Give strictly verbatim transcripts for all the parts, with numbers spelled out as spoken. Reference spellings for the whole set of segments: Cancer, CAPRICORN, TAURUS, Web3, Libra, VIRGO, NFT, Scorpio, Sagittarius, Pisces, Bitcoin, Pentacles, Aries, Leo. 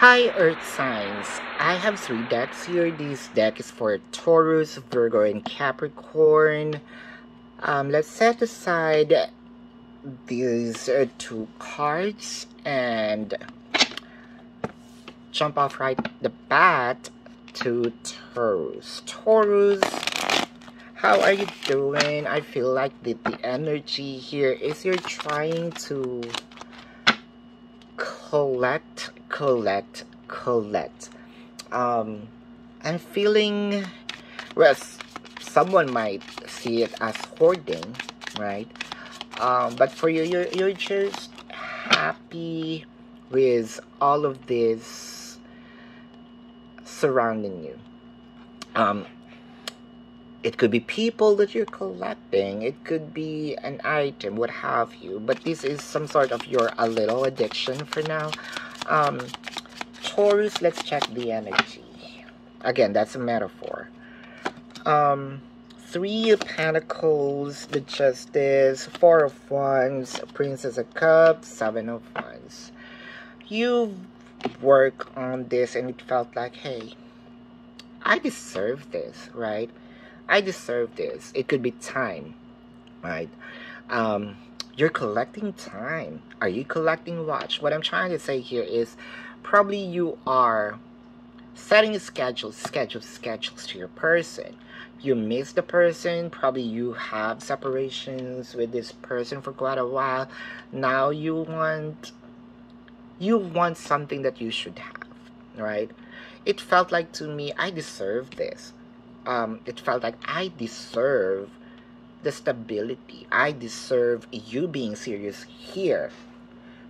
Hi Earth Signs! I have three decks here. This deck is for Taurus, Virgo, and Capricorn. Um, let's set aside these uh, two cards and jump off right the bat to Taurus. Taurus, how are you doing? I feel like the, the energy here is you're trying to collect, collect, collect. Um, I'm feeling, well, someone might see it as hoarding, right? Um, but for you, you're, you're just happy with all of this surrounding you. Um, it could be people that you're collecting. It could be an item, what have you. But this is some sort of your a little addiction for now. Um, Taurus, let's check the energy. Again, that's a metaphor. Um, three of Pentacles, the Justice, Four of Wands, Princess of Cups, Seven of Wands. You work on this and it felt like, hey, I deserve this, right? I deserve this. It could be time, right? Um, you're collecting time. Are you collecting watch? What I'm trying to say here is probably you are setting a schedule, schedule, schedules to your person. You miss the person. Probably you have separations with this person for quite a while. Now you want, you want something that you should have, right? It felt like to me, I deserve this. Um, it felt like I deserve the stability. I deserve you being serious here.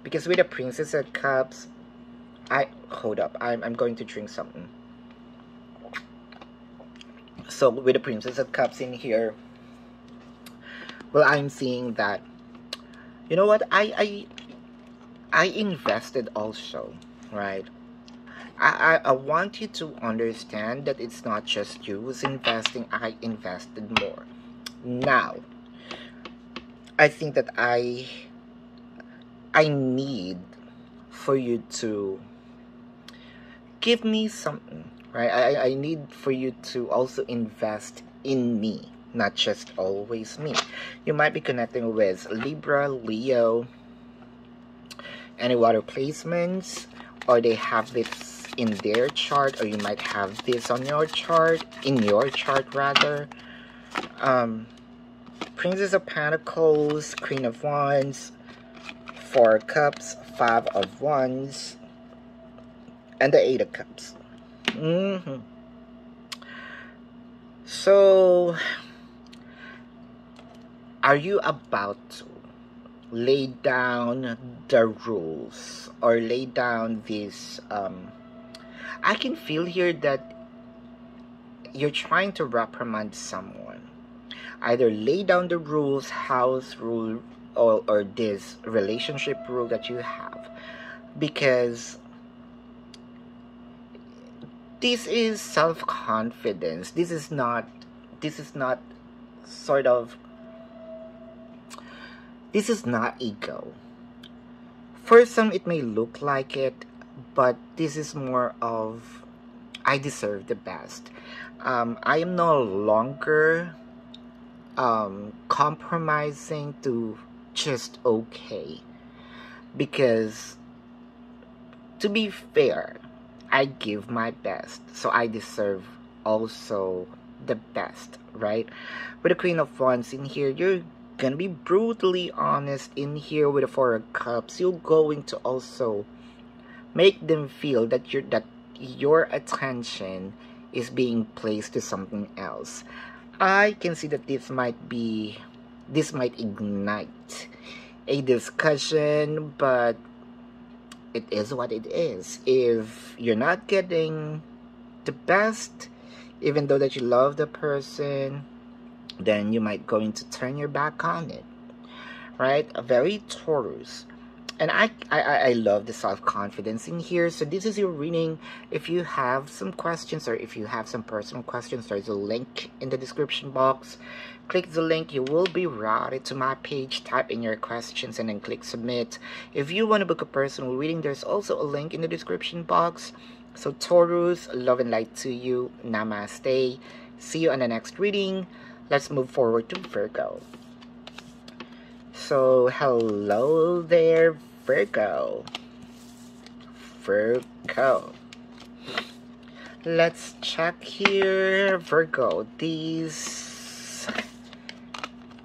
Because with the Princess of Cups, I... Hold up. I'm, I'm going to drink something. So with the Princess of Cups in here, well, I'm seeing that, you know what? I, I, I invested also, right? I, I, I want you to understand that it's not just you who's investing. I invested more. Now, I think that I, I need for you to give me something, right? I, I need for you to also invest in me, not just always me. You might be connecting with Libra, Leo, any water placements, or they have this in their chart, or you might have this on your chart, in your chart rather. Um, Princess of Pentacles, Queen of Wands, Four of Cups, Five of Wands, and the Eight of Cups. Mm-hmm. So, are you about to lay down the rules, or lay down this, um, I can feel here that you're trying to reprimand someone. Either lay down the rules, house rule, or, or this relationship rule that you have. Because this is self-confidence. This is not, this is not sort of, this is not ego. For some, it may look like it. But this is more of, I deserve the best. Um, I am no longer um, compromising to just okay. Because, to be fair, I give my best. So I deserve also the best, right? With the Queen of Wands in here, you're going to be brutally honest in here. With the Four of Cups, you're going to also make them feel that your that your attention is being placed to something else. I can see that this might be, this might ignite a discussion, but it is what it is. If you're not getting the best, even though that you love the person, then you might going to turn your back on it, right? A very Taurus. And I, I, I love the self-confidence in here. So this is your reading. If you have some questions or if you have some personal questions, there's a link in the description box. Click the link. You will be routed to my page. Type in your questions and then click submit. If you want to book a personal reading, there's also a link in the description box. So Taurus, love and light to you. Namaste. See you on the next reading. Let's move forward to Virgo. So, hello there, Virgo. Virgo. Let's check here, Virgo. This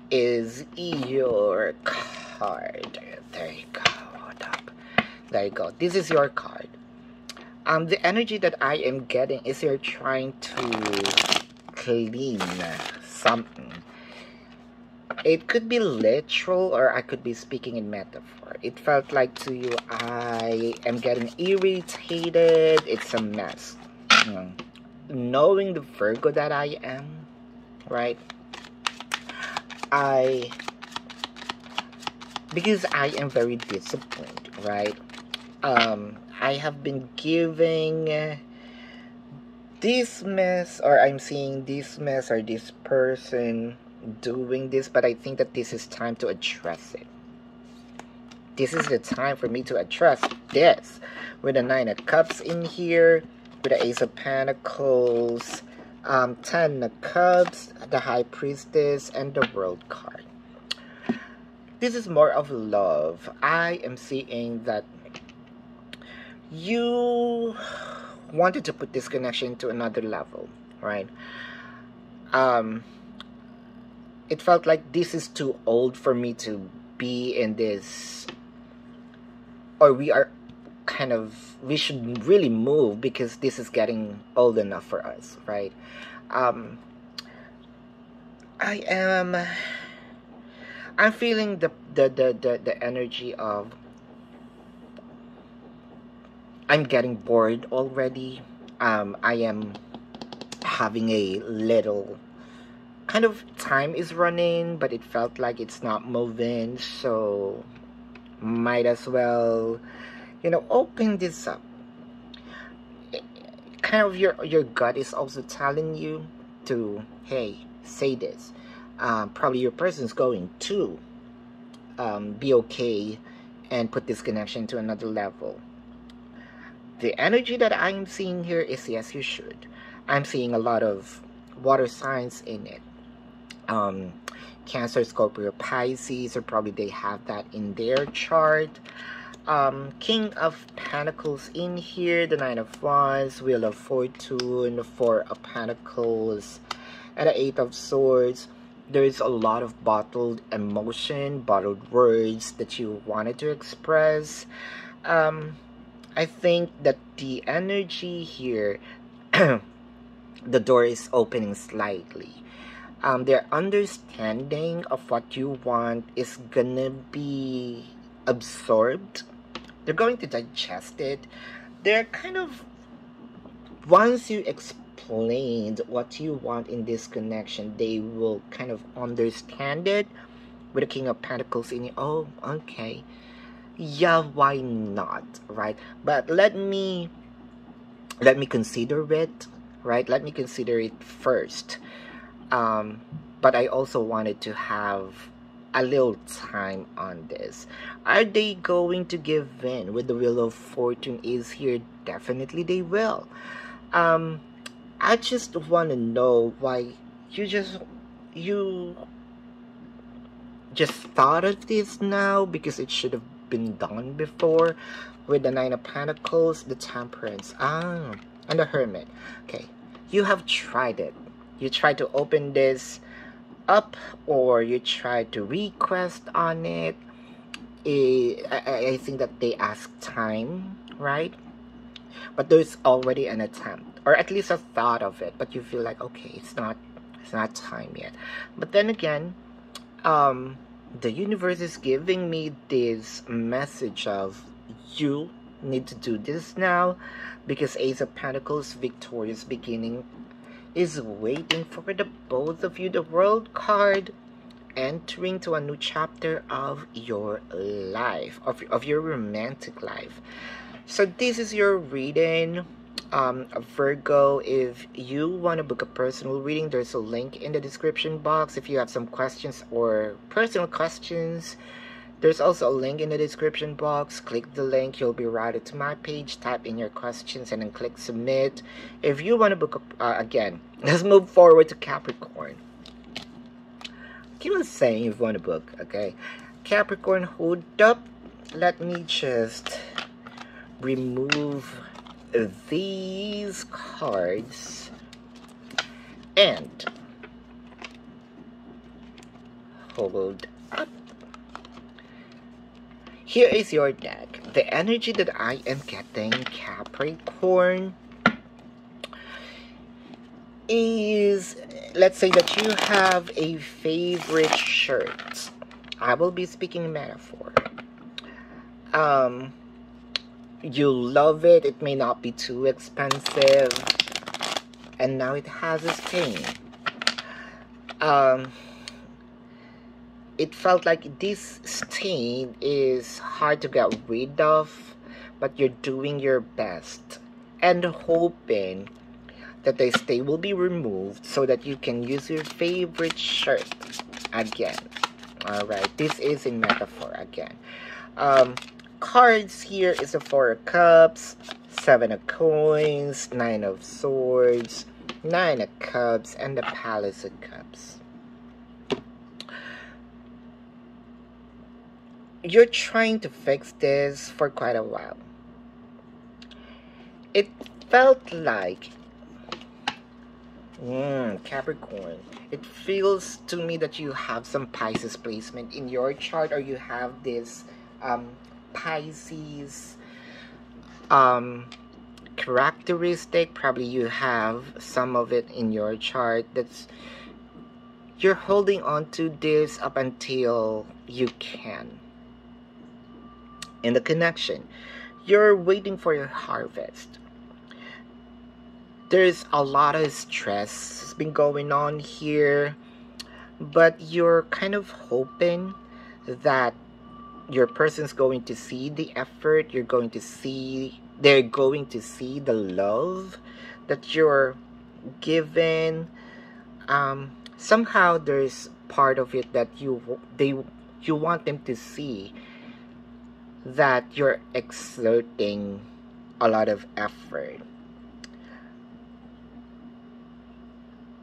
is your card. There you go. Hold up. There you go. This is your card. Um, the energy that I am getting is you're trying to clean something. It could be literal, or I could be speaking in metaphor. It felt like to you, I am getting irritated. It's a mess. Mm. Knowing the Virgo that I am, right? I, because I am very disciplined, right? Um, I have been giving uh, this mess, or I'm seeing this mess, or this person doing this, but I think that this is time to address it. This is the time for me to address this. With the Nine of Cups in here, with the Ace of Pentacles, um, Ten of Cups, the High Priestess, and the World card. This is more of love. I am seeing that you wanted to put this connection to another level, right? Um... It felt like this is too old for me to be in this, or we are kind of, we should really move because this is getting old enough for us, right? Um, I am, I'm feeling the, the, the, the, the energy of, I'm getting bored already. Um, I am having a little kind of time is running, but it felt like it's not moving, so might as well, you know, open this up. It, kind of your your gut is also telling you to, hey, say this. Um, probably your person's going to um, be okay and put this connection to another level. The energy that I'm seeing here is yes, you should. I'm seeing a lot of water signs in it. Um, Cancer, Scorpio, Pisces, or probably they have that in their chart. Um, King of Pentacles in here, the Nine of Wands, Wheel of Fortune, the Four of Pentacles, and the Eight of Swords. There is a lot of bottled emotion, bottled words that you wanted to express. Um, I think that the energy here, the door is opening slightly. Um, their understanding of what you want is gonna be absorbed. They're going to digest it. They're kind of, once you explained what you want in this connection, they will kind of understand it. With the King of Pentacles in it, oh, okay. Yeah, why not, right? But let me, let me consider it, right? Let me consider it first. Um, but I also wanted to have a little time on this. Are they going to give in? With the Wheel of Fortune is here, definitely they will. Um, I just want to know why you just, you just thought of this now, because it should have been done before. With the Nine of Pentacles, the Temperance, ah, and the Hermit. Okay, you have tried it. You try to open this up, or you try to request on it. I think that they ask time, right? But there's already an attempt, or at least a thought of it. But you feel like, okay, it's not, it's not time yet. But then again, um, the universe is giving me this message of you need to do this now, because Ace of Pentacles, victorious beginning, is waiting for the both of you. The World card, entering to a new chapter of your life, of, of your romantic life. So this is your reading, um, Virgo. If you want to book a personal reading, there's a link in the description box. If you have some questions or personal questions, there's also a link in the description box. Click the link, you'll be routed to my page. Type in your questions and then click submit. If you want to book a, uh, again, let's move forward to Capricorn. Keep on saying you want to book, okay? Capricorn, hold up. Let me just remove these cards and hold up. Here is your deck. The energy that I am getting, Capricorn, is, let's say that you have a favorite shirt. I will be speaking metaphor. Um, you love it. It may not be too expensive, and now it has a stain. Um, it felt like this stain is hard to get rid of, but you're doing your best and hoping that the stain will be removed so that you can use your favorite shirt again. Alright, this is in metaphor again. Um, cards here is the Four of Cups, Seven of Coins, Nine of Swords, Nine of Cups, and the Palace of Cups. You're trying to fix this for quite a while. It felt like... Mm, Capricorn, it feels to me that you have some Pisces placement in your chart, or you have this um, Pisces um, characteristic. Probably you have some of it in your chart. That's, you're holding on to this up until you can. In the connection, you're waiting for your harvest. There's a lot of stress that's been going on here, but you're kind of hoping that your person's going to see the effort, you're going to see, they're going to see the love that you're giving. Um, somehow there's part of it that you, they, you want them to see that you're exerting a lot of effort.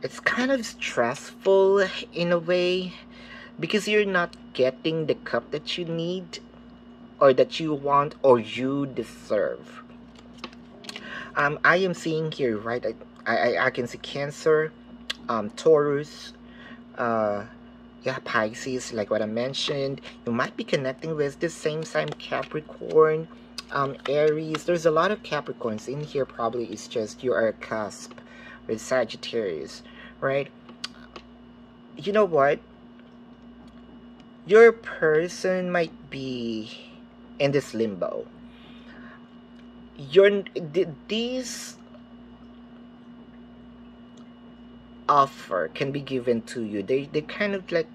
It's kind of stressful in a way because you're not getting the cup that you need or that you want or you deserve. Um, I am seeing here, right? I, I, I can see Cancer, um, Taurus, uh, yeah, Pisces, like what I mentioned. You might be connecting with the same sign, Capricorn, um, Aries. There's a lot of Capricorns in here. Probably it's just you are a cusp with Sagittarius, right? You know what? Your person might be in this limbo. Your these offer can be given to you. They they kind of like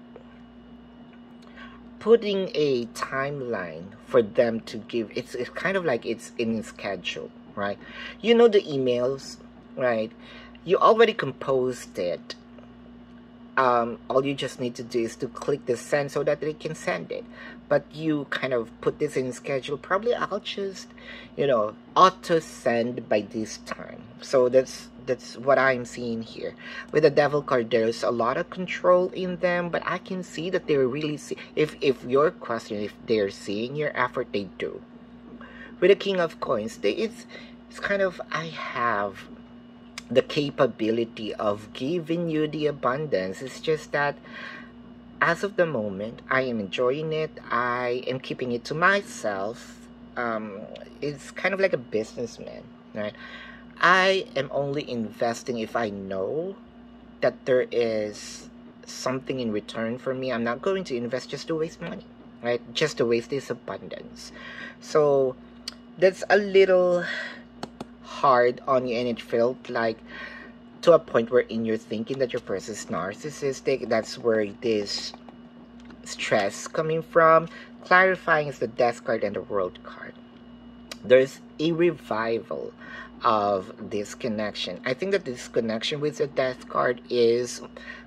putting a timeline for them to give. It's it's kind of like it's in schedule, right? You know the emails, right? You already composed it. Um, all you just need to do is to click the send so that they can send it. But you kind of put this in schedule. Probably I'll just, you know, auto send by this time. So that's that's what I'm seeing here. With the Devil card, there's a lot of control in them, but I can see that they're really see if if your question, if they're seeing your effort, they do. With the King of Coins, they, it's it's kind of I have the capability of giving you the abundance. It's just that as of the moment, I am enjoying it. I am keeping it to myself. Um, it's kind of like a businessman, right? I am only investing if I know that there is something in return for me. I'm not going to invest just to waste money, right? Just to waste this abundance. So that's a little hard on you, and it felt like to a point wherein you're thinking that your person is narcissistic. That's where this stress coming from. Clarifying is the Death card and the World card. There's a revival of this connection. I think that this connection with the Death card is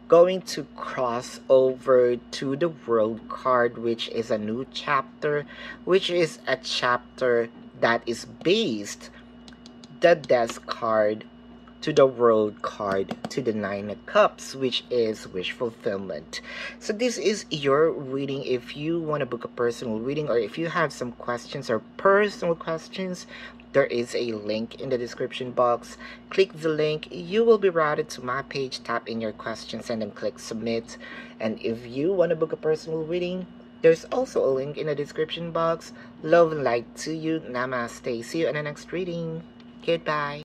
going to cross over to the World card, which is a new chapter, which is a chapter that is based the Death card to the World card to the Nine of Cups, which is wish fulfillment. So this is your reading. If you want to book a personal reading, or if you have some questions or personal questions, there is a link in the description box. Click the link. You will be routed to my page. Tap in your questions and then click submit. And if you want to book a personal reading, there's also a link in the description box. Love and light to you. Namaste. See you in the next reading. Goodbye.